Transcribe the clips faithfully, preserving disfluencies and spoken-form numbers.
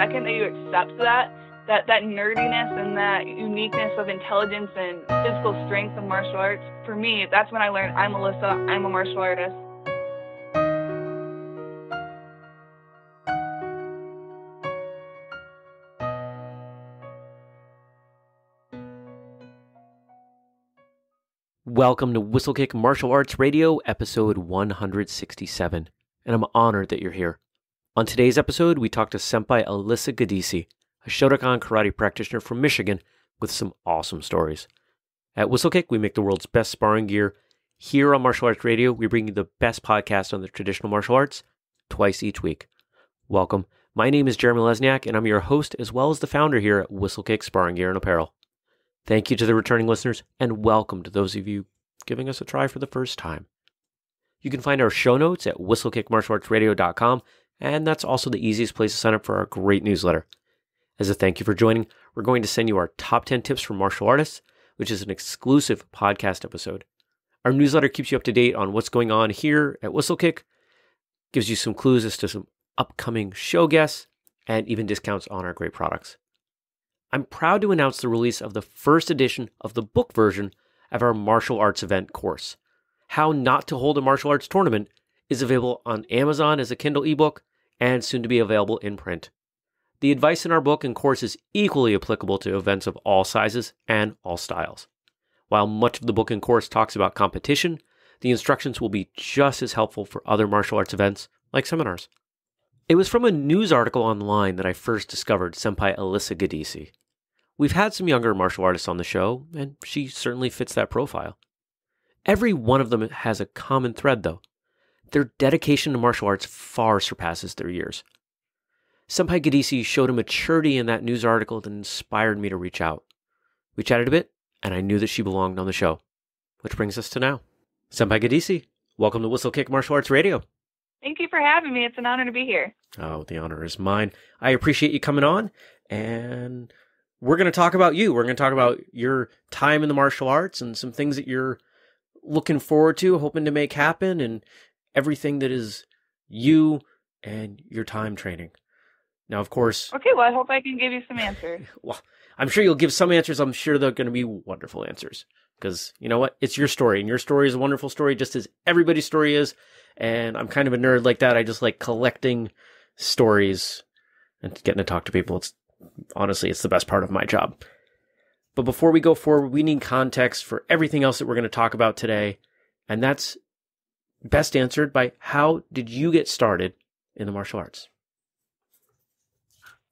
second that you accept that, that, that nerdiness and that uniqueness of intelligence and physical strength of martial arts, for me, that's when I learned I'm Alysa, I'm a martial artist. Welcome to Whistlekick Martial Arts Radio, episode one hundred sixty-seven, and I'm honored that you're here. On today's episode, we talk to Sempai Alysa Giudici, a Shotokan karate practitioner from Michigan with some awesome stories. At Whistlekick, we make the world's best sparring gear. Here on Martial Arts Radio, we bring you the best podcast on the traditional martial arts twice each week. Welcome. My name is Jeremy Lesniak, and I'm your host as well as the founder here at Whistlekick Sparring Gear and Apparel. Thank you to the returning listeners, and welcome to those of you giving us a try for the first time. You can find our show notes at whistlekick martial arts radio dot com, and that's also the easiest place to sign up for our great newsletter. As a thank you for joining, we're going to send you our top ten tips for martial artists, which is an exclusive podcast episode. Our newsletter keeps you up to date on what's going on here at Whistlekick, gives you some clues as to some upcoming show guests, and even discounts on our great products. I'm proud to announce the release of the first edition of the book version of our martial arts event course. How Not to Hold a Martial Arts Tournament is available on Amazon as a Kindle ebook and soon to be available in print. The advice in our book and course is equally applicable to events of all sizes and all styles. While much of the book and course talks about competition, the instructions will be just as helpful for other martial arts events like seminars. It was from a news article online that I first discovered Sempai Alysa Giudici. We've had some younger martial artists on the show, and she certainly fits that profile. Every one of them has a common thread, though. Their dedication to martial arts far surpasses their years. Sempai Giudici showed a maturity in that news article that inspired me to reach out. We chatted a bit, and I knew that she belonged on the show, which brings us to now. Sempai Giudici, welcome to Whistlekick Martial Arts Radio. Thank you for having me. It's an honor to be here. Oh, the honor is mine. I appreciate you coming on, and we're going to talk about you. We're going to talk about your time in the martial arts and some things that you're looking forward to, hoping to make happen, and everything that is you and your time training. Now, of course... Okay, well, I hope I can give you some answers. Well, I'm sure you'll give some answers. I'm sure they're going to be wonderful answers because, you know what, it's your story, and your story is a wonderful story just as everybody's story is, and I'm kind of a nerd like that. I just like collecting stories and getting to talk to people. It's honestly, it's the best part of my job. But before we go forward, we need context for everything else that we're going to talk about today. And that's best answered by how did you get started in the martial arts?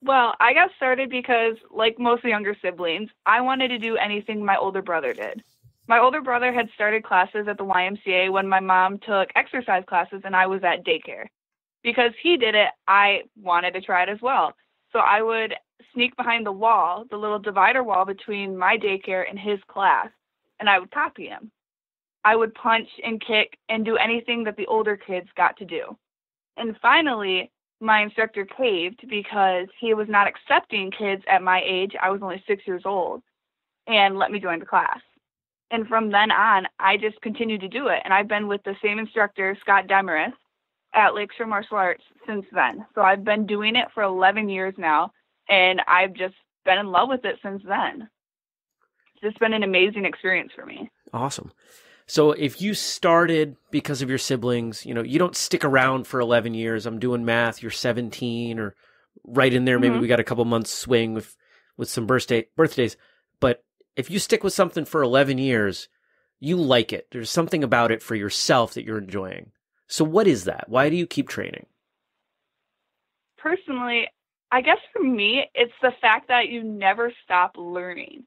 Well, I got started because, like most of the younger siblings, I wanted to do anything my older brother did. My older brother had started classes at the Y M C A when my mom took exercise classes and I was at daycare. Because he did it, I wanted to try it as well. So I would sneak behind the wall, the little divider wall between my daycare and his class, and I would copy him. I would punch and kick and do anything that the older kids got to do. And finally, my instructor caved because he was not accepting kids at my age. I was only six years old, and let me join the class. And from then on, I just continued to do it. And I've been with the same instructor, Scott Demeris, at Lakeshore Martial Arts since then. So I've been doing it for eleven years now, and I've just been in love with it since then. It's just been an amazing experience for me. Awesome. So if you started because of your siblings, you know, you don't stick around for eleven years. I'm doing math. You're seventeen or right in there. Maybe mm-hmm. we got a couple months swing with, with some birthday birthdays. But if you stick with something for eleven years, you like it. There's something about it for yourself that you're enjoying. So what is that? Why do you keep training? Personally, I guess for me, it's the fact that you never stop learning.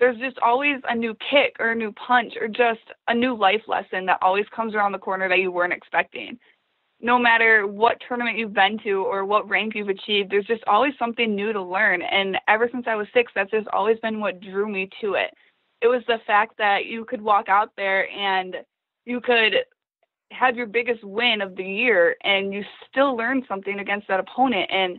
There's just always a new kick or a new punch or just a new life lesson that always comes around the corner that you weren't expecting. No matter what tournament you've been to or what rank you've achieved, there's just always something new to learn. And ever since I was six, that's just always been what drew me to it. It was the fact that you could walk out there and you could have your biggest win of the year and you still learn something against that opponent. And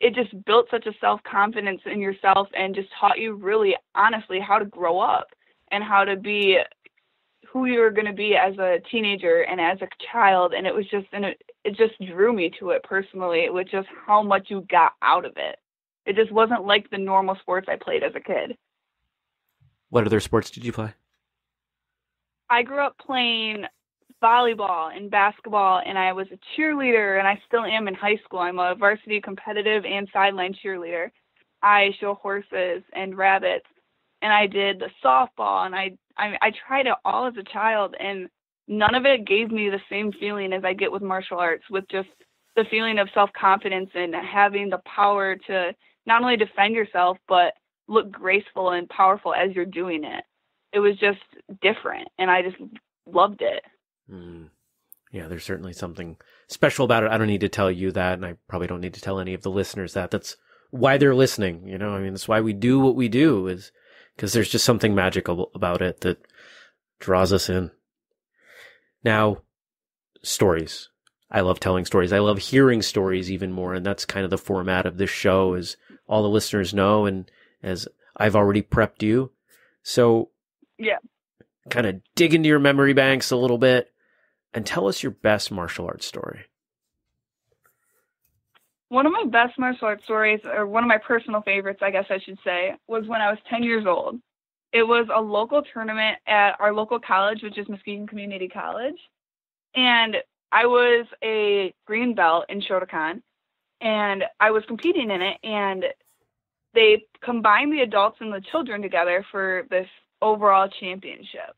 it just built such a self-confidence in yourself and just taught you really honestly how to grow up and how to be who you were going to be as a teenager and as a child. And it was just, and it, it just drew me to it personally with just how much you got out of it. It just wasn't like the normal sports I played as a kid. What other sports did you play? I grew up playing volleyball and basketball, and I was a cheerleader, and I still am in high school. I'm a varsity competitive and sideline cheerleader. I show horses and rabbits, and I did the softball, and I, I, I tried it all as a child, and none of it gave me the same feeling as I get with martial arts, with just the feeling of self-confidence and having the power to not only defend yourself, but look graceful and powerful as you're doing it. It was just different, and I just loved it. Mm. Yeah, there's certainly something special about it. I don't need to tell you that, and I probably don't need to tell any of the listeners that. That's why they're listening, you know? I mean, that's why we do what we do, is because there's just something magical about it that draws us in. Now, stories. I love telling stories. I love hearing stories even more, and that's kind of the format of this show, is all the listeners know, and as I've already prepped you. So yeah, kind of dig into your memory banks a little bit and tell us your best martial arts story. One of my best martial arts stories, or one of my personal favorites, I guess I should say, was when I was ten years old. It was a local tournament at our local college, which is Muskegon Community College. And I was a green belt in Shotokan, and I was competing in it, and they combined the adults and the children together for this overall championship.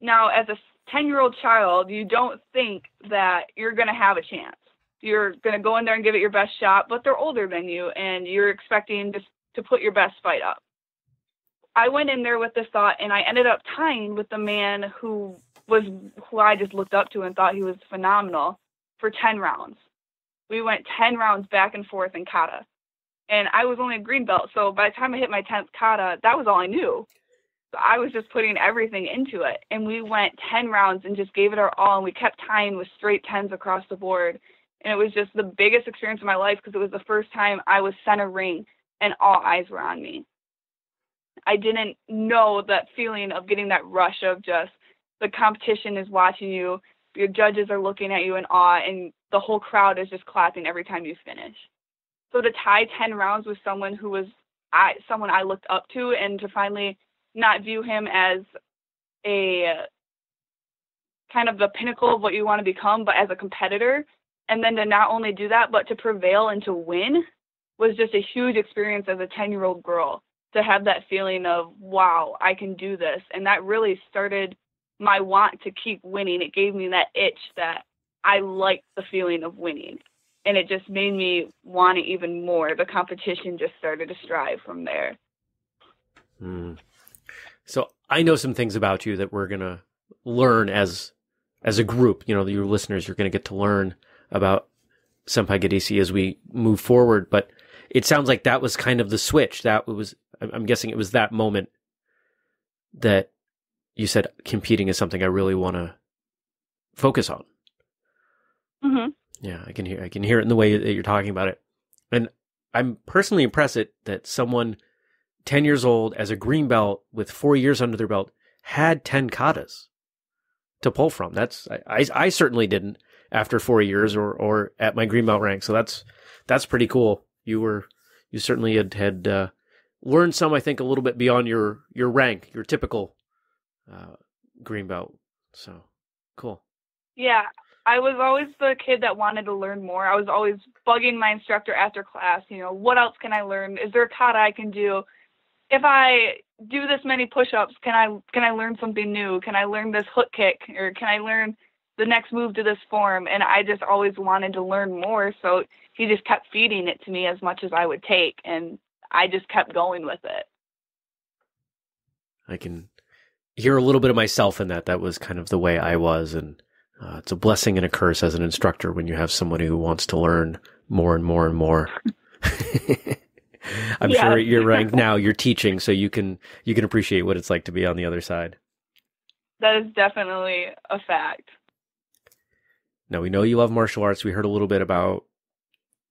Now, as a ten-year-old child, you don't think that you're going to have a chance. You're going to go in there and give it your best shot, but they're older than you, and you're expecting just to put your best fight up. I went in there with this thought, and I ended up tying with the man who was who I just looked up to and thought he was phenomenal for ten rounds. We went ten rounds back and forth in kata. And I was only a green belt, so by the time I hit my tenth kata, that was all I knew. So I was just putting everything into it. And we went ten rounds and just gave it our all, and we kept tying with straight tens across the board. And it was just the biggest experience of my life, because it was the first time I was center ring and all eyes were on me. I didn't know that feeling of getting that rush of just the competition is watching you, your judges are looking at you in awe, and the whole crowd is just clapping every time you finish. So to tie ten rounds with someone who was I, someone I looked up to, and to finally not view him as a kind of the pinnacle of what you want to become, but as a competitor, and then to not only do that, but to prevail and to win, was just a huge experience as a ten-year-old girl, to have that feeling of, wow, I can do this. And that really started my want to keep winning. It gave me that itch that I liked the feeling of winning. And it just made me want it even more. The competition just started to strive from there. Mm. So I know some things about you that we're going to learn as as a group. You know, your listeners, you're going to get to learn about Sempai Giudici as we move forward. But it sounds like that was kind of the switch. That was, I'm guessing it was that moment that you said competing is something I really want to focus on. Mm-hmm. Yeah, I can hear I can hear it in the way that you're talking about it. And I'm personally impressed that, that someone ten years old as a green belt with four years under their belt had ten katas to pull from. That's I, I certainly didn't after four years or, or at my green belt rank. So that's that's pretty cool. You were you certainly had, had uh, learned some, I think, a little bit beyond your, your rank, your typical uh, green belt. So cool. Yeah. I was always the kid that wanted to learn more. I was always bugging my instructor after class, you know, what else can I learn? Is there a kata I can do? If I do this many push-ups, can I can I learn something new? Can I learn this hook kick? Or can I learn the next move to this form? And I just always wanted to learn more, so he just kept feeding it to me as much as I would take, and I just kept going with it. I can hear a little bit of myself in that. That was kind of the way I was, and Uh, it's a blessing and a curse as an instructor when you have somebody who wants to learn more and more and more. I'm yeah. sure you're right now. You're teaching, so you can you can appreciate what it's like to be on the other side. That is definitely a fact. Now, we know you love martial arts. We heard a little bit about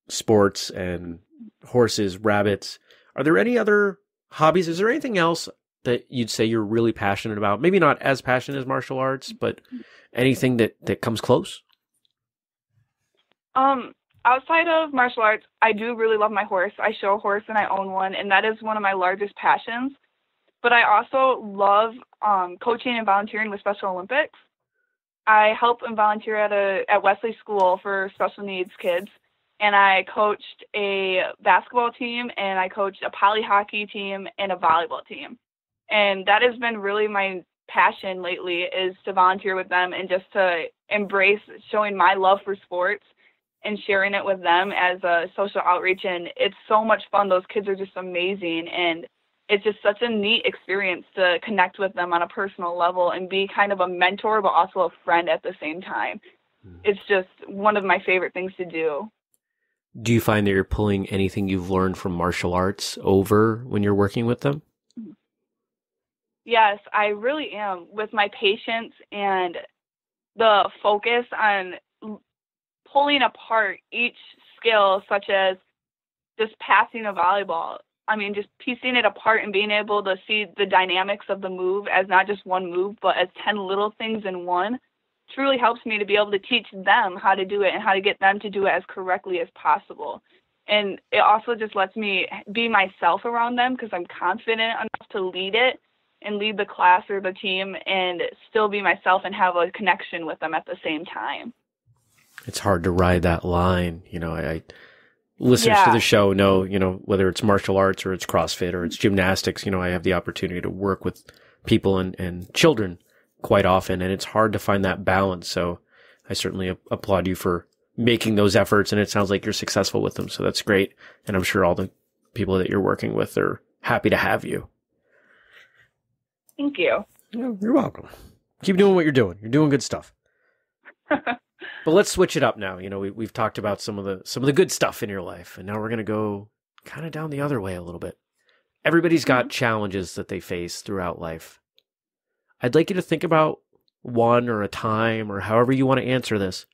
sports and horses, rabbits. Are there any other hobbies? Is there anything else that you'd say you're really passionate about? Maybe not as passionate as martial arts, but anything that, that comes close? Um, Outside of martial arts, I do really love my horse. I show a horse and I own one, and that is one of my largest passions. But I also love um, coaching and volunteering with Special Olympics. I help and volunteer at a at Wesley School for special needs kids, and I coached a basketball team, and I coached a poly hockey team and a volleyball team. And that has been really my passion lately, is to volunteer with them and just to embrace showing my love for sports and sharing it with them as a social outreach. And it's so much fun. Those kids are just amazing. And it's just such a neat experience to connect with them on a personal level and be kind of a mentor, but also a friend at the same time. Mm. It's just one of my favorite things to do. Do you find that you're pulling anything you've learned from martial arts over when you're working with them? Yes, I really am. With my patience and the focus on pulling apart each skill, such as just passing a volleyball. I mean, just piecing it apart and being able to see the dynamics of the move as not just one move, but as ten little things in one, truly helps me to be able to teach them how to do it and how to get them to do it as correctly as possible. And it also just lets me be myself around them, because I'm confident enough to lead it and lead the class or the team and still be myself and have a connection with them at the same time. It's hard to ride that line. You know, I, I listeners yeah. to the show know, you know, whether it's martial arts or it's CrossFit or it's gymnastics, you know, I have the opportunity to work with people and, and children quite often, and it's hard to find that balance. So I certainly a- applaud you for making those efforts, and it sounds like you're successful with them. So that's great. And I'm sure all the people that you're working with are happy to have you. Thank you. You're welcome. Keep doing what you're doing. You're doing good stuff. But let's switch it up now. You know, we, we've talked about some of the some of the good stuff in your life, and now we're going to go kind of down the other way a little bit. Everybody's got mm-hmm. challenges that they face throughout life. I'd like you to think about one or a time, or however you want to answer this,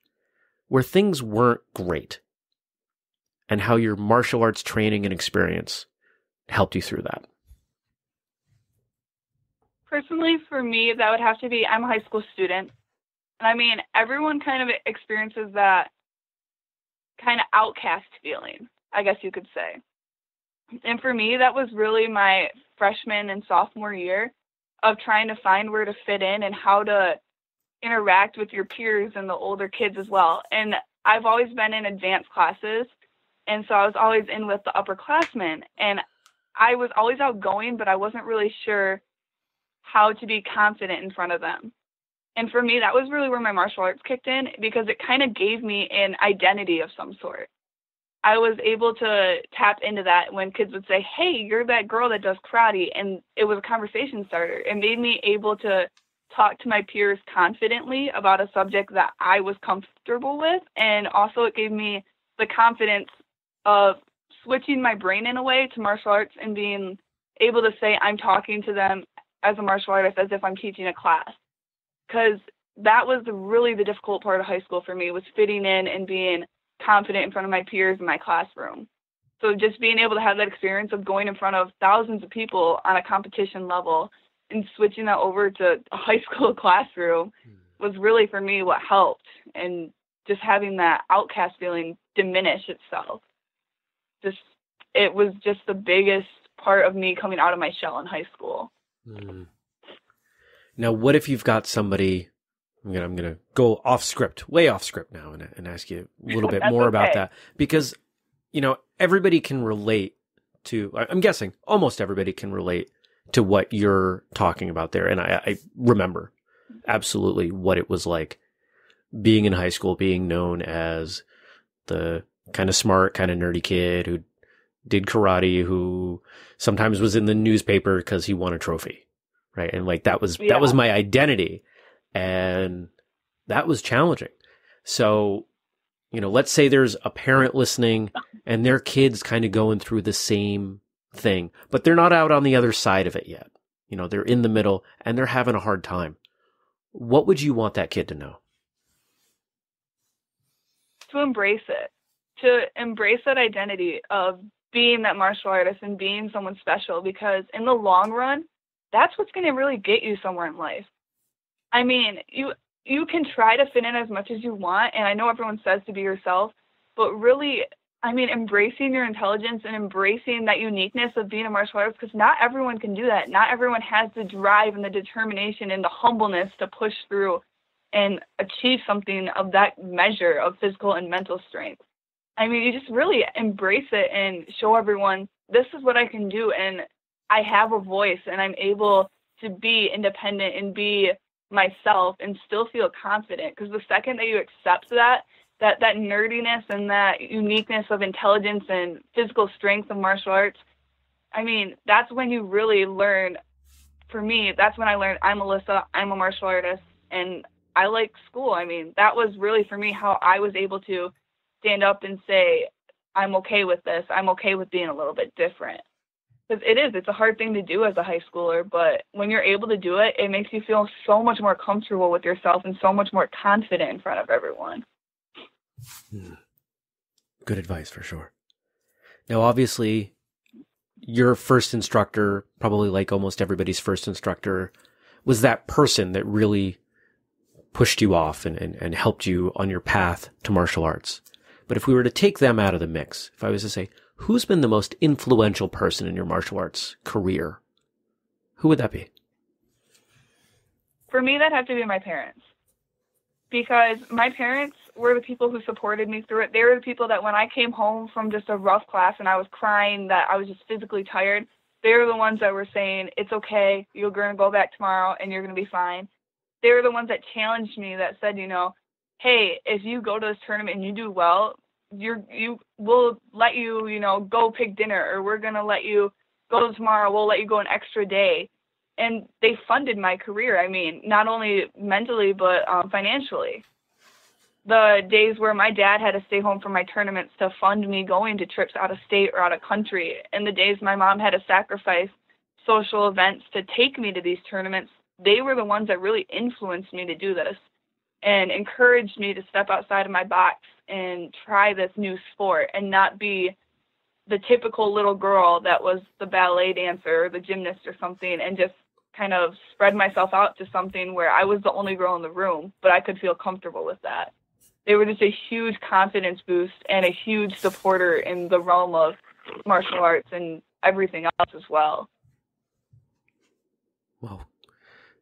where things weren't great and how your martial arts training and experience helped you through that. Personally, for me, that would have to be, I'm a high school student. And I mean, everyone kind of experiences that kind of outcast feeling, I guess you could say. And for me, that was really my freshman and sophomore year of trying to find where to fit in and how to interact with your peers and the older kids as well. And I've always been in advanced classes, and so I was always in with the upperclassmen. And I was always outgoing, but I wasn't really sure how to be confident in front of them. And for me, that was really where my martial arts kicked in, because it kind of gave me an identity of some sort. I was able to tap into that when kids would say, hey, you're that girl that does karate. And it was a conversation starter. It made me able to talk to my peers confidently about a subject that I was comfortable with. And also it gave me the confidence of switching my brain in a way to martial arts and being able to say I'm talking to them as a martial artist, as if I'm teaching a class. Because that was really the difficult part of high school for me, was fitting in and being confident in front of my peers in my classroom. So just being able to have that experience of going in front of thousands of people on a competition level and switching that over to a high school classroom was really, for me, what helped. And just having that outcast feeling diminish itself. Just, it was just the biggest part of me coming out of my shell in high school. Mm. Now, what if you've got somebody, I'm going to I'm gonna go off script, way off script now, and, and ask you a little bit more okay. about that. Because, you know, everybody can relate to, I'm guessing almost everybody can relate to what you're talking about there. And I, I remember absolutely what it was like being in high school, being known as the kind of smart, kind of nerdy kid who did karate, who sometimes was in the newspaper because he won a trophy. Right. And like that was, yeah. that was my identity, and that was challenging. So, you know, let's say there's a parent listening and their kid's kind of going through the same thing, but they're not out on the other side of it yet. You know, they're in the middle and they're having a hard time. What would you want that kid to know? To embrace it, to embrace that identity of being that martial artist and being someone special, because in the long run, that's what's going to really get you somewhere in life. I mean, you you can try to fit in as much as you want, and I know everyone says to be yourself, but really, I mean, embracing your intelligence and embracing that uniqueness of being a martial artist, because not everyone can do that. Not everyone has the drive and the determination and the humbleness to push through and achieve something of that measure of physical and mental strength. I mean, you just really embrace it and show everyone, this is what I can do, and I have a voice, and I'm able to be independent and be myself and still feel confident. Because the second that you accept that, that that nerdiness and that uniqueness of intelligence and physical strength of martial arts, I mean, that's when you really learn. For me, that's when I learned I'm Alysa, I'm a martial artist, and I like school. I mean, that was really, for me, how I was able to stand up and say, I'm okay with this. I'm okay with being a little bit different. Because it is, it's a hard thing to do as a high schooler, but when you're able to do it, it makes you feel so much more comfortable with yourself and so much more confident in front of everyone. Mm. Good advice for sure. Now, obviously, your first instructor, probably like almost everybody's first instructor, was that person that really pushed you off and, and, and helped you on your path to martial arts. But if we were to take them out of the mix, if I was to say, who's been the most influential person in your martial arts career, who would that be? For me, that'd have to be my parents. Because my parents were the people who supported me through it. They were the people that when I came home from just a rough class and I was crying, that I was just physically tired, they were the ones that were saying, it's okay, you're going to go back tomorrow and you're going to be fine. They were the ones that challenged me, that said, you know, hey, if you go to this tournament and you do well, you're, you we'll let you, you know, go pick dinner, or we're going to let you go tomorrow. We'll let you go an extra day. And they funded my career. I mean, not only mentally, but um, financially. The days where my dad had to stay home from my tournaments to fund me going to trips out of state or out of country, and the days my mom had to sacrifice social events to take me to these tournaments, they were the ones that really influenced me to do this and encouraged me to step outside of my box and try this new sport and not be the typical little girl that was the ballet dancer or the gymnast or something, and just kind of spread myself out to something where I was the only girl in the room, but I could feel comfortable with that. They were just a huge confidence boost and a huge supporter in the realm of martial arts and everything else as well. Well,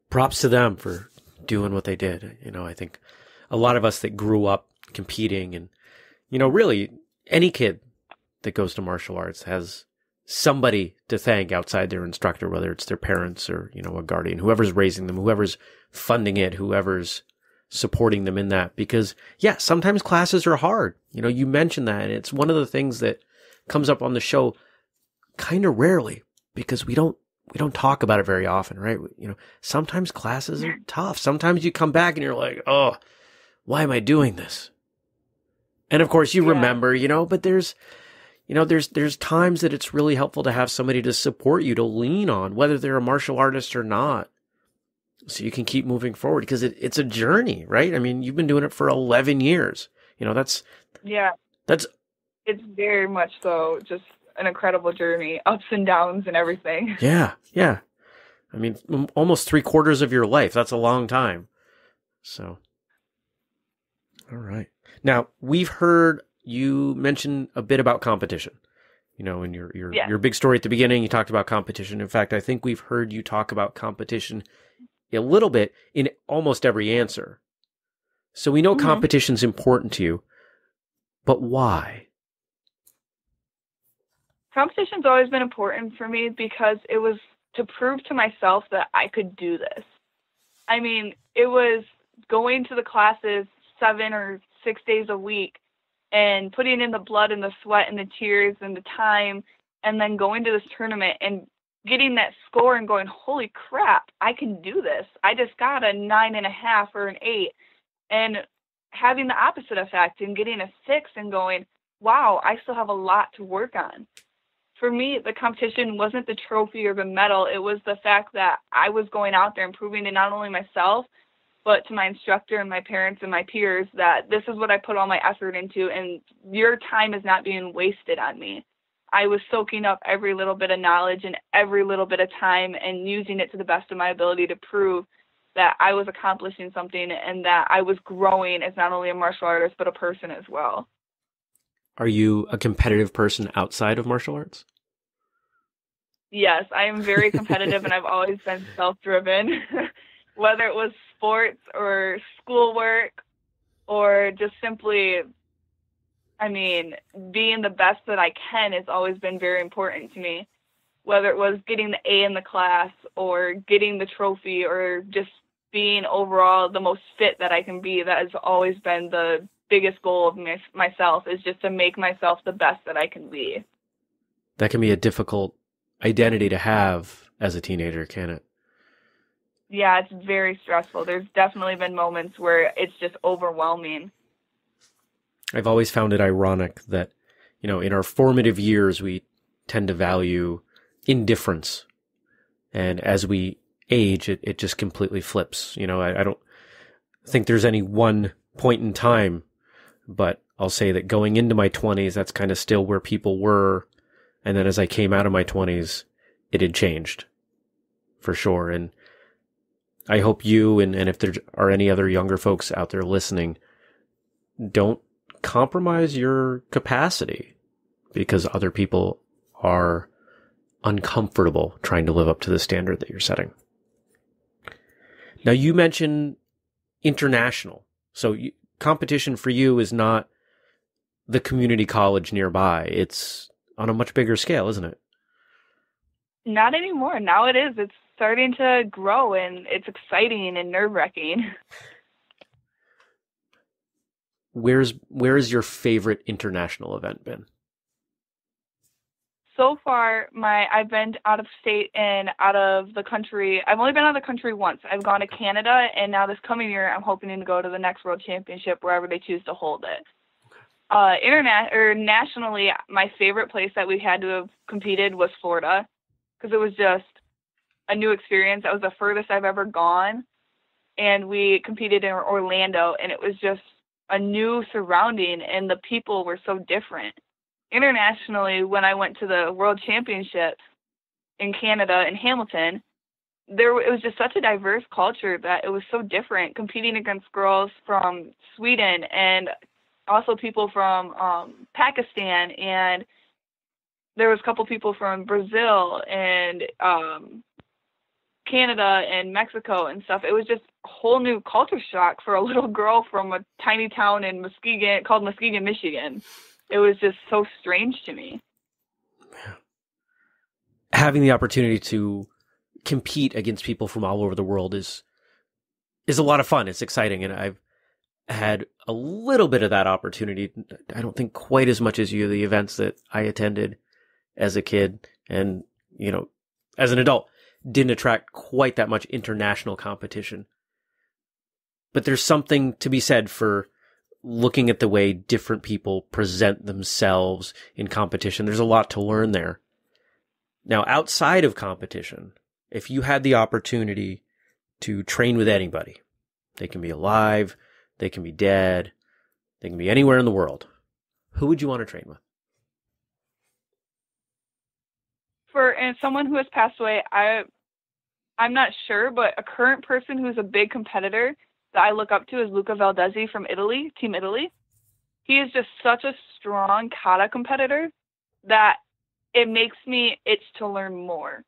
props to them for doing what they did. You know, I think a lot of us that grew up competing, and, you know, really any kid that goes to martial arts has somebody to thank outside their instructor, whether it's their parents or, you know, a guardian, whoever's raising them, whoever's funding it, whoever's supporting them in that. Because, yeah, sometimes classes are hard. You know, you mentioned that, and it's one of the things that comes up on the show kind of rarely, because we don't we don't talk about it very often, right? You know, sometimes classes are tough. Sometimes you come back and you're like, oh, why am I doing this? And of course you yeah. remember, you know, but there's, you know, there's, there's times that it's really helpful to have somebody to support you, to lean on, whether they're a martial artist or not, so you can keep moving forward, because it, it's a journey, right? I mean, you've been doing it for eleven years, you know, that's, yeah, that's, it's very much so just an incredible journey, ups and downs and everything. Yeah. Yeah. I mean, almost three quarters of your life. That's a long time. So, all right. Now, we've heard you mention a bit about competition, you know, in your, your, yeah. your big story at the beginning, you talked about competition. In fact, I think we've heard you talk about competition a little bit in almost every answer. So we know mm-hmm. competition's important to you, but why? Competition's always been important for me because it was to prove to myself that I could do this. I mean, it was going to the classes seven or six days a week and putting in the blood and the sweat and the tears and the time, and then going to this tournament and getting that score and going, holy crap, I can do this. I just got a nine and a half or an eight, and having the opposite effect and getting a six and going, wow, I still have a lot to work on. For me, the competition wasn't the trophy or the medal. It was the fact that I was going out there and proving to not only myself, but to my instructor and my parents and my peers that this is what I put all my effort into, and your time is not being wasted on me. I was soaking up every little bit of knowledge and every little bit of time and using it to the best of my ability to prove that I was accomplishing something and that I was growing as not only a martial artist, but a person as well. Are you a competitive person outside of martial arts? Yes, I am very competitive, and I've always been self-driven. Whether it was sports or schoolwork or just simply, I mean, being the best that I can has always been very important to me. Whether it was getting the A in the class or getting the trophy or just being overall the most fit that I can be, that has always been the biggest goal of my, myself is just to make myself the best that I can be. That can be a difficult identity to have as a teenager, can it? Yeah, it's very stressful. There's definitely been moments where it's just overwhelming. I've always found it ironic that, you know, in our formative years, we tend to value indifference. And as we age, it, it just completely flips. You know, I, I don't think there's any one point in time, but I'll say that going into my twenties, that's kind of still where people were. And then as I came out of my twenties, it had changed for sure. And I hope you, and, and if there are any other younger folks out there listening, don't compromise your capacity because other people are uncomfortable trying to live up to the standard that you're setting. Now, you mentioned international. So you, competition for you is not the community college nearby. It's on a much bigger scale, isn't it? Not anymore. Now it is. It's starting to grow, and it's exciting and nerve-wracking. Where's where is your favorite international event been? So far, my I've been out of state and out of the country. I've only been out of the country once. I've gone to Canada, and now this coming year, I'm hoping to go to the next World Championship wherever they choose to hold it. Uh, interna- or nationally, my favorite place that we had to have competed was Florida, because it was just a new experience. That was the furthest I've ever gone, and we competed in Orlando, and it was just a new surrounding, and the people were so different. Internationally, when I went to the World Championships in Canada in Hamilton, there it was just such a diverse culture that it was so different, competing against girls from Sweden and also people from um, Pakistan, and there was a couple people from Brazil and um, Canada and Mexico and stuff. It was just a whole new culture shock for a little girl from a tiny town in Muskegon called Muskegon, Michigan. It was just so strange to me. Having the opportunity to compete against people from all over the world is is a lot of fun. It's exciting, and I've had a little bit of that opportunity. I don't think quite as much as you, the events that I attended as a kid and, you know, as an adult didn't attract quite that much international competition. But there's something to be said for looking at the way different people present themselves in competition. There's a lot to learn there. Now, outside of competition, if you had the opportunity to train with anybody, they can be alive, they can be dead, they can be anywhere in the world, who would you want to train with? For and someone who has passed away, I, I'm not sure, but a current person who's a big competitor that I look up to is Luca Valdesi from Italy, Team Italy. He is just such a strong kata competitor that it makes me itch to learn more.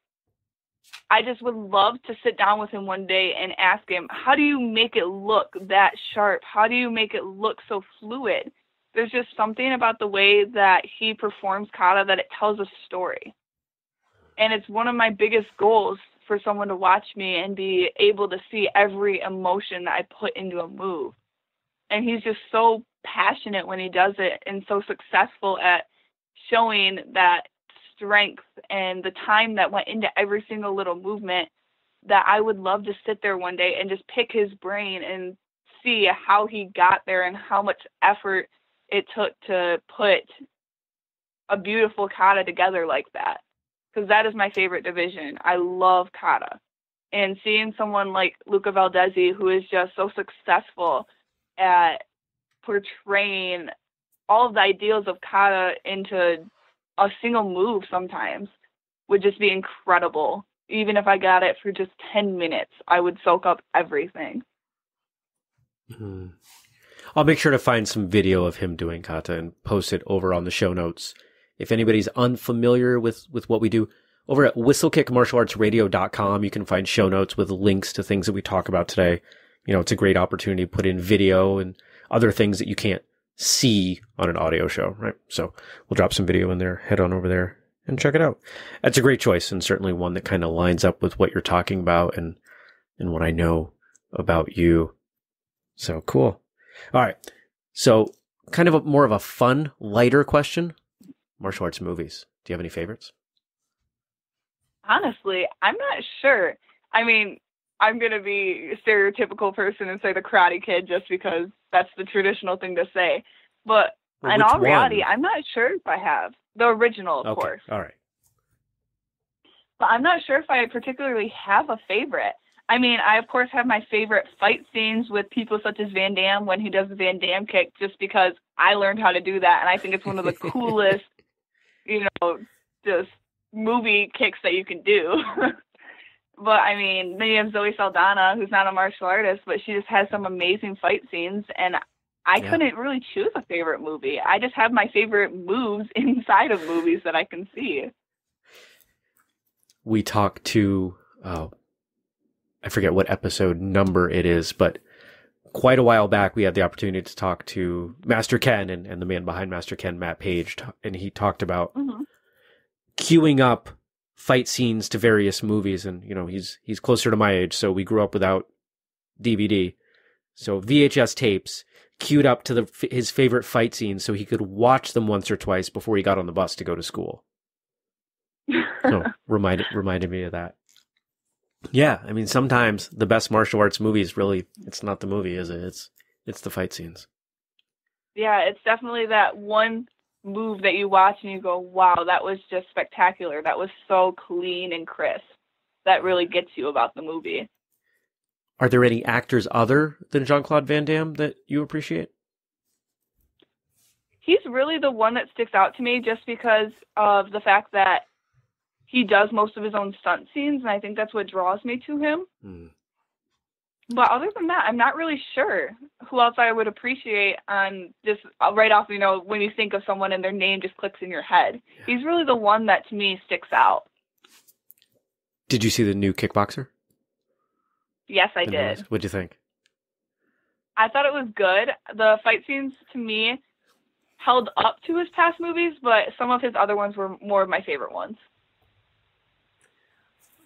I just would love to sit down with him one day and ask him, how do you make it look that sharp? How do you make it look so fluid? There's just something about the way that he performs kata that it tells a story. And it's one of my biggest goals for someone to watch me and be able to see every emotion that I put into a move. And he's just so passionate when he does it and so successful at showing that strength and the time that went into every single little movement that I would love to sit there one day and just pick his brain and see how he got there and how much effort it took to put a beautiful kata together like that. Because that is my favorite division. I love kata. And seeing someone like Luca Valdesi, who is just so successful at portraying all of the ideals of kata into a single move sometimes would just be incredible. Even if I got it for just ten minutes, I would soak up everything. Mm. I'll make sure to find some video of him doing kata and post it over on the show notes. If anybody's unfamiliar with, with what we do, over at whistlekick martial arts radio dot com, you can find show notes with links to things that we talk about today. You know, it's a great opportunity to put in video and other things that you can't see on an audio show, right? So we'll drop some video in there, head on over there and check it out. That's a great choice, and certainly one that kind of lines up with what you're talking about and, and what I know about you. So cool. All right. So kind of a, more of a fun, lighter question. Martial arts movies. Do you have any favorites? Honestly, I'm not sure. I mean, I'm going to be a stereotypical person and say The Karate Kid just because that's the traditional thing to say. But well, in all one? reality, I'm not sure if I have. The original, of okay. course. All right. But I'm not sure if I particularly have a favorite. I mean, I, of course, have my favorite fight scenes with people such as Van Damme when he does the Van Damme kick, just because I learned how to do that. And I think it's one of the coolest, you know, just movie kicks that you can do. But, I mean, then you have Zoe Saldana, who's not a martial artist, but she just has some amazing fight scenes. And I yeah. couldn't really choose a favorite movie. I just have my favorite moves inside of movies that I can see. We talked to... Uh... I forget what episode number it is, but quite a while back, we had the opportunity to talk to Master Ken and, and the man behind Master Ken, Matt Page. And he talked about mm-hmm. queuing up fight scenes to various movies. And, you know, he's, he's closer to my age. So we grew up without D V D. So V H S tapes queued up to the, his favorite fight scenes so he could watch them once or twice before he got on the bus to go to school. So reminded, reminded me of that. Yeah, I mean, sometimes the best martial arts movies really, it's not the movie, is it? It's it's the fight scenes. Yeah, it's definitely that one move that you watch and you go, wow, that was just spectacular. That was so clean and crisp. That really gets you about the movie. Are there any actors other than Jean-Claude Van Damme that you appreciate? He's really the one that sticks out to me just because of the fact that he does most of his own stunt scenes, and I think that's what draws me to him. Mm. But other than that, I'm not really sure who else I would appreciate on just right off, you know, when you think of someone and their name just clicks in your head. Yeah. He's really the one that, to me, sticks out. Did you see the new Kickboxer? Yes, I did. What'd you think? I thought it was good. The fight scenes, to me, held up to his past movies, but some of his other ones were more of my favorite ones.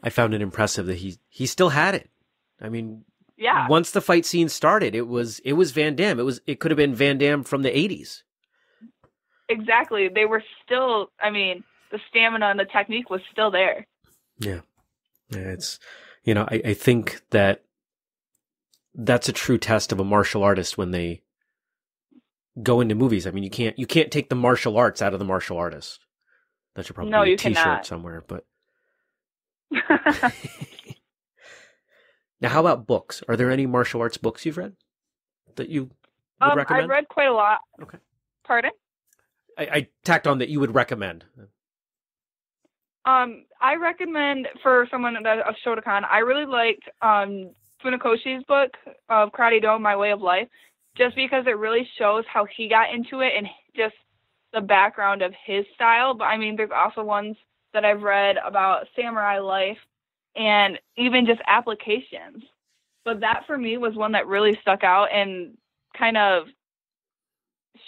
I found it impressive that he he still had it. I mean, yeah. Once the fight scene started, it was it was Van Damme. It was it could have been Van Damme from the eighties. Exactly. They were still. I mean, the stamina and the technique was still there. Yeah, yeah it's you know I, I think that that's a true test of a martial artist when they go into movies. I mean, you can't you can't take the martial arts out of the martial artist. That should probably no, be a T-shirt cannot. somewhere, but. Now, how about books? Are there any martial arts books you've read that you would um, recommend? I've read quite a lot. Okay. Pardon? I, I tacked on that you would recommend. Um, I recommend for someone that, of Shotokan, I really liked um, Funakoshi's book of Karate-do, My Way of Life, just because it really shows how he got into it and just the background of his style. But I mean, there's also ones that I've read about samurai life and even just applications. But that for me was one that really stuck out and kind of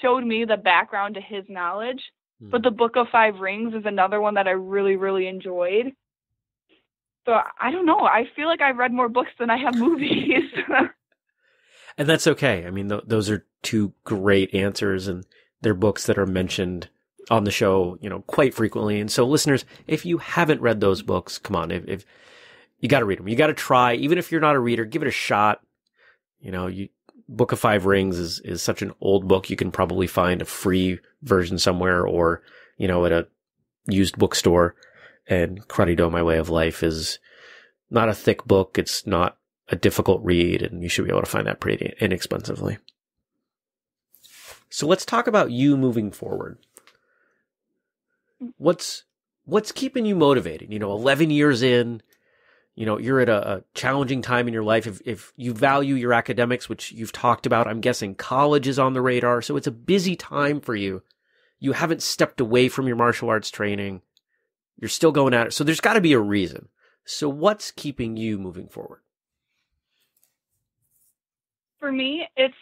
showed me the background to his knowledge. Mm. But the Book of Five Rings is another one that I really, really enjoyed. So I don't know. I feel like I've read more books than I have movies. And that's okay. I mean, th those are two great answers, and they're books that are mentioned on the show, you know, quite frequently. And so listeners, if you haven't read those books, come on, if, if you got to read them, you got to try, even if you're not a reader, give it a shot. You know, you Book of Five Rings is, is such an old book. You can probably find a free version somewhere or, you know, at a used bookstore. And Karate-do, My Way of Life is not a thick book. It's not a difficult read, and you should be able to find that pretty inexpensively. So let's talk about you moving forward. What's, what's keeping you motivated? You know, eleven years in, you know, you're at a, a challenging time in your life. If, if you value your academics, which you've talked about, I'm guessing college is on the radar. So it's a busy time for you. You haven't stepped away from your martial arts training. You're still going at it. So there's got to be a reason. So what's keeping you moving forward? For me, it's,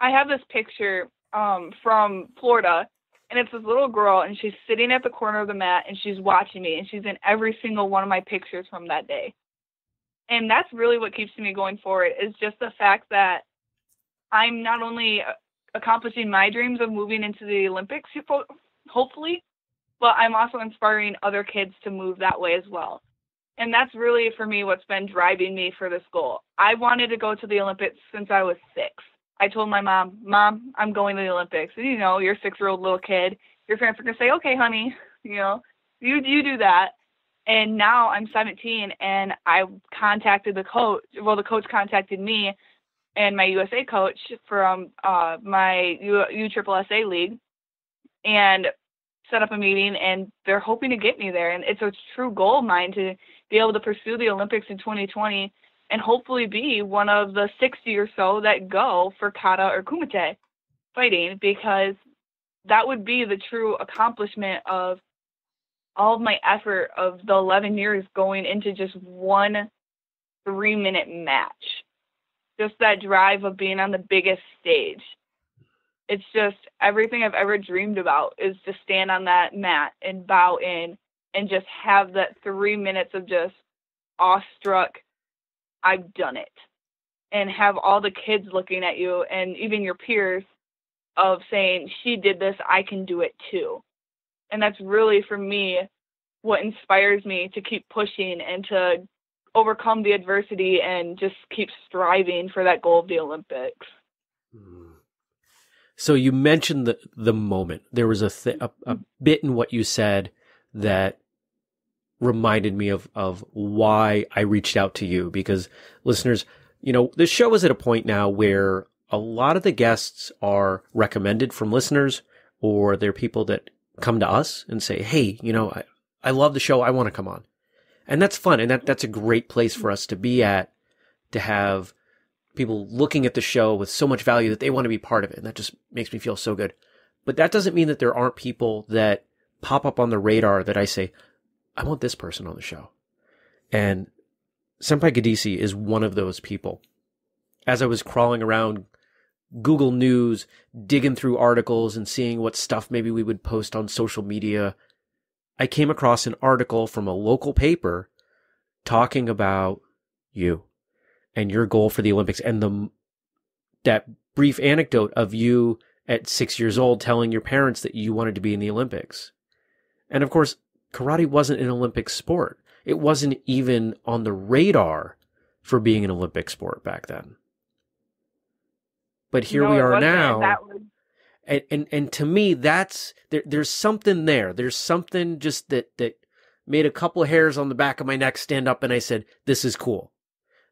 I have this picture um, from Florida, and it's this little girl, and she's sitting at the corner of the mat, and she's watching me, and she's in every single one of my pictures from that day. And that's really what keeps me going forward, is just the fact that I'm not only accomplishing my dreams of moving into the Olympics, hopefully, but I'm also inspiring other kids to move that way as well. And that's really, for me, what's been driving me for this goal. I wanted to go to the Olympics since I was six. I told my mom, Mom, I'm going to the Olympics. And, you know, you're a six-year-old little kid. Your parents are going to say, okay, honey, you know, you, you do that. And now I'm seventeen, and I contacted the coach. Well, the coach contacted me and my U S A coach from uh, my U S S A league and set up a meeting, and they're hoping to get me there. And it's a true goal of mine to be able to pursue the Olympics in twenty twenty and hopefully be one of the sixty or so that go for kata or kumite fighting, because that would be the true accomplishment of all of my effort of the eleven years going into just one three-minute match. Just that drive of being on the biggest stage. It's just everything I've ever dreamed about is to stand on that mat and bow in and just have that three minutes of just awestruck, I've done it, and have all the kids looking at you and even your peers of saying, she did this, I can do it too. And that's really, for me, what inspires me to keep pushing and to overcome the adversity and just keep striving for that goal of the Olympics. Mm. So you mentioned the the moment. There was a, th- a a bit in what you said that reminded me of of why I reached out to you, because listeners, you know, this show is at a point now where a lot of the guests are recommended from listeners, or they're people that come to us and say, "Hey, you know, I, I love the show. I want to come on." And that's fun, and that that's a great place for us to be at, to have people looking at the show with so much value that they want to be part of it. And that just makes me feel so good. But that doesn't mean that there aren't people that pop up on the radar that I say, I want this person on the show. And Sempai Giudici is one of those people. As I was crawling around Google News, digging through articles and seeing what stuff maybe we would post on social media, I came across an article from a local paper talking about you and your goal for the Olympics, and the that brief anecdote of you at six years old telling your parents that you wanted to be in the Olympics. And of course, karate wasn't an Olympic sport. It wasn't even on the radar for being an Olympic sport back then. But here no, we are now. And, and and to me, that's there, there's something there. There's something just that that made a couple of hairs on the back of my neck stand up, and I said, this is cool.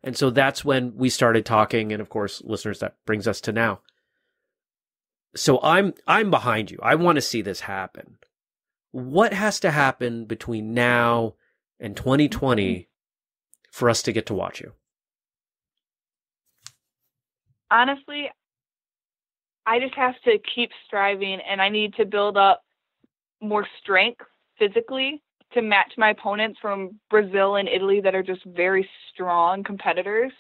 And so that's when we started talking. And of course, listeners, that brings us to now. So I'm I'm behind you. I want to see this happen. What has to happen between now and twenty twenty for us to get to watch you? Honestly, I just have to keep striving, and I need to build up more strength physically to match my opponents from Brazil and Italy that are just very strong competitors.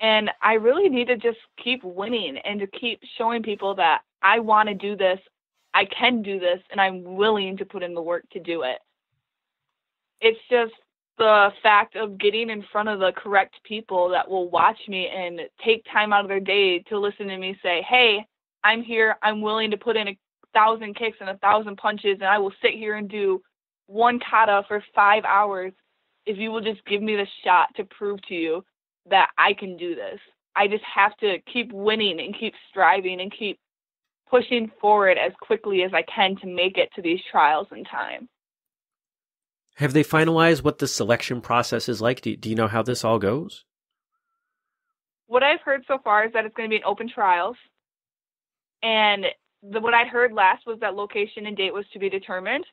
And I really need to just keep winning and to keep showing people that I want to do this, I can do this, and I'm willing to put in the work to do it. It's just the fact of getting in front of the correct people that will watch me and take time out of their day to listen to me say, hey, I'm here, I'm willing to put in a thousand kicks and a thousand punches, and I will sit here and do one kata for five hours if you will just give me the shot to prove to you that I can do this. I just have to keep winning and keep striving and keep pushing forward as quickly as I can to make it to these trials in time. Have they finalized what the selection process is like? Do, do you know how this all goes? What I've heard so far is that it's going to be an open trials. And the, what I heard last was that location and date was to be determined.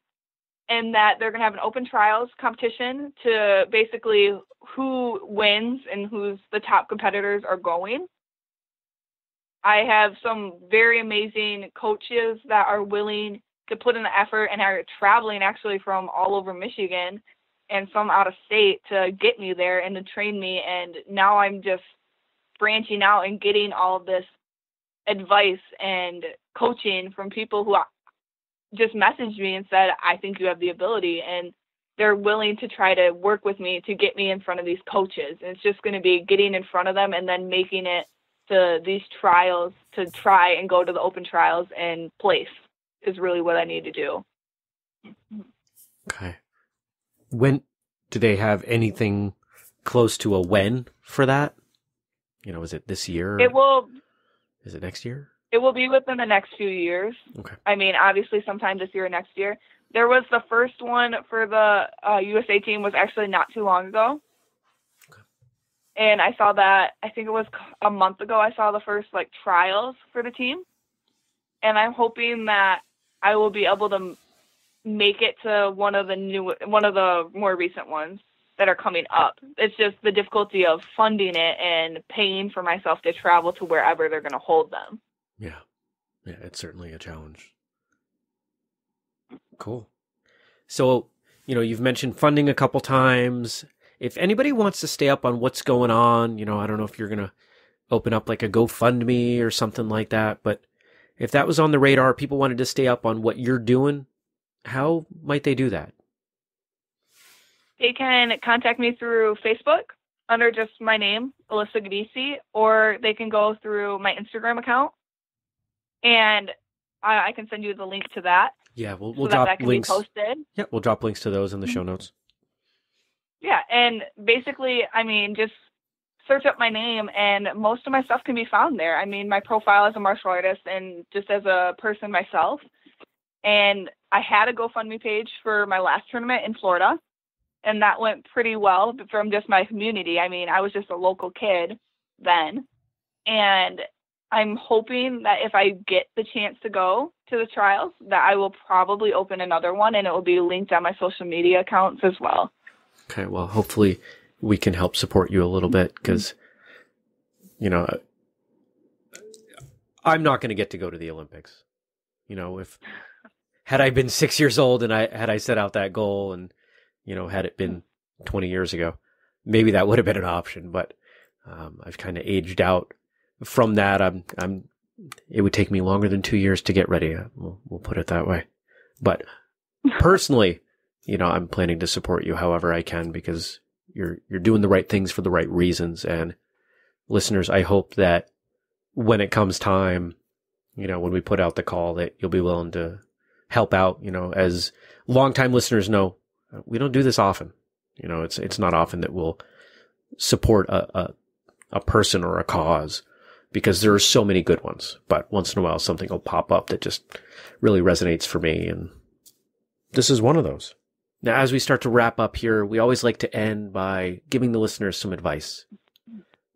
and that they're going to have an open trials competition to basically who wins and who's the top competitors are going. I have some very amazing coaches that are willing to put in the effort and are traveling actually from all over Michigan and some out of state to get me there and to train me. And now I'm just branching out and getting all of this advice and coaching from people who just messaged me and said, I think you have the ability. And they're willing to try to work with me to get me in front of these coaches. And it's just going to be getting in front of them and then making it to these trials to try and go to the open trials and place is really what I need to do. Okay. When do they have anything close to a when for that? You know, is it this year? It will. Is it next year? It will be within the next few years. Okay. I mean, obviously sometime this year or next year. There was the first one for the uh, U S A team was actually not too long ago. Okay. And I saw that, I think it was a month ago, I saw the first like trials for the team. And I'm hoping that I will be able to make it to one of the new, one of the more recent ones that are coming up. It's just the difficulty of funding it and paying for myself to travel to wherever they're going to hold them. Yeah. Yeah. It's certainly a challenge. Cool. So, you know, you've mentioned funding a couple times. If anybody wants to stay up on what's going on, you know, I don't know if you're going to open up like a GoFundMe or something like that, but if that was on the radar, people wanted to stay up on what you're doing, how might they do that? They can contact me through Facebook under just my name, Alysa Giudici, or they can go through my Instagram account, and I, I can send you the link to that. Yeah, we'll, we'll so drop that that can links. Be posted. Yeah, we'll drop links to those in the show notes. Yeah, and basically, I mean, just search up my name and most of my stuff can be found there. I mean, my profile as a martial artist and just as a person myself. And I had a GoFundMe page for my last tournament in Florida, and that went pretty well from just my community. I mean, I was just a local kid then. And I'm hoping that if I get the chance to go to the trials, that I will probably open another one, and it will be linked on my social media accounts as well. Okay. Well, hopefully we can help support you a little bit because, you know, I'm not going to get to go to the Olympics. You know, if had I been six years old and I had I set out that goal and, you know, had it been twenty years ago, maybe that would have been an option, but um, I've kind of aged out from that. I'm, I'm, it would take me longer than two years to get ready. We'll, we'll put it that way. But personally, you know, I'm planning to support you however I can because you're, you're doing the right things for the right reasons. And listeners, I hope that when it comes time, you know, when we put out the call that you'll be willing to help out. You know, as longtime listeners know, we don't do this often. You know, it's, it's not often that we'll support a, a, a person or a cause, because there are so many good ones, but once in a while something will pop up that just really resonates for me. And this is one of those. Now, as we start to wrap up here, we always like to end by giving the listeners some advice.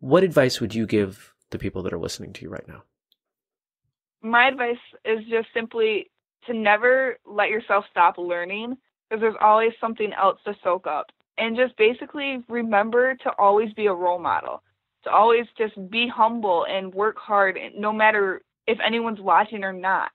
What advice would you give the people that are listening to you right now? My advice is just simply to never let yourself stop learning, because there's always something else to soak up. And just basically remember to always be a role model. To always just be humble and work hard, no matter if anyone's watching or not,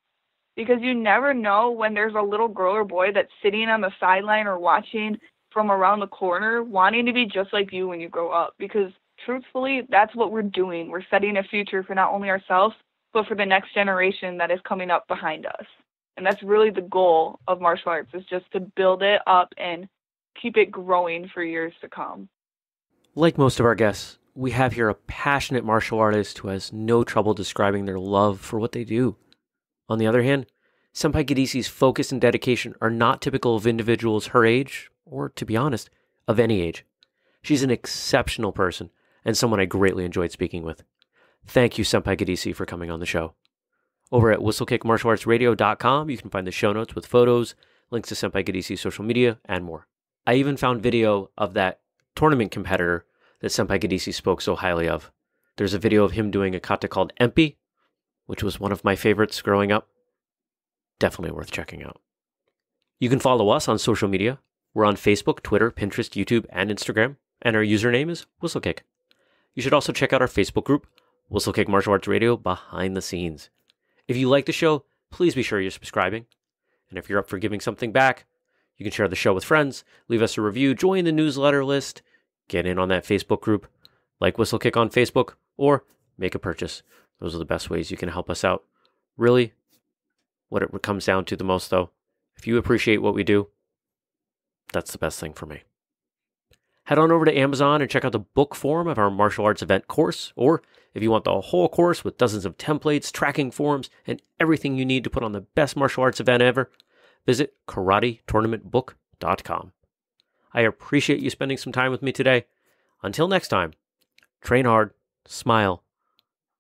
because you never know when there's a little girl or boy that's sitting on the sideline or watching from around the corner, wanting to be just like you when you grow up, because truthfully, that's what we're doing. We're setting a future for not only ourselves, but for the next generation that is coming up behind us. And that's really the goal of martial arts, is just to build it up and keep it growing for years to come. Like most of our guests, we have here a passionate martial artist who has no trouble describing their love for what they do. On the other hand, Sempai Giudici's focus and dedication are not typical of individuals her age, or to be honest, of any age. She's an exceptional person and someone I greatly enjoyed speaking with. Thank you, Sempai Giudici, for coming on the show. Over at whistlekick martial arts radio dot com, you can find the show notes with photos, links to Sempai Giudici's social media, and more. I even found video of that tournament competitor that Sempai Giudici spoke so highly of. There's a video of him doing a kata called Empi, which was one of my favorites growing up. Definitely worth checking out. You can follow us on social media. We're on Facebook, Twitter, Pinterest, YouTube, and Instagram, and our username is Whistlekick. You should also check out our Facebook group, Whistlekick Martial Arts Radio Behind the Scenes. If you like the show, please be sure you're subscribing. And if you're up for giving something back, you can share the show with friends, leave us a review, join the newsletter list, get in on that Facebook group, like Whistlekick on Facebook, or make a purchase. Those are the best ways you can help us out. Really, what it comes down to the most, though, if you appreciate what we do, that's the best thing for me. Head on over to Amazon and check out the book form of our martial arts event course, or if you want the whole course with dozens of templates, tracking forms, and everything you need to put on the best martial arts event ever, visit karate tournament book dot com. I appreciate you spending some time with me today. Until next time, train hard, smile,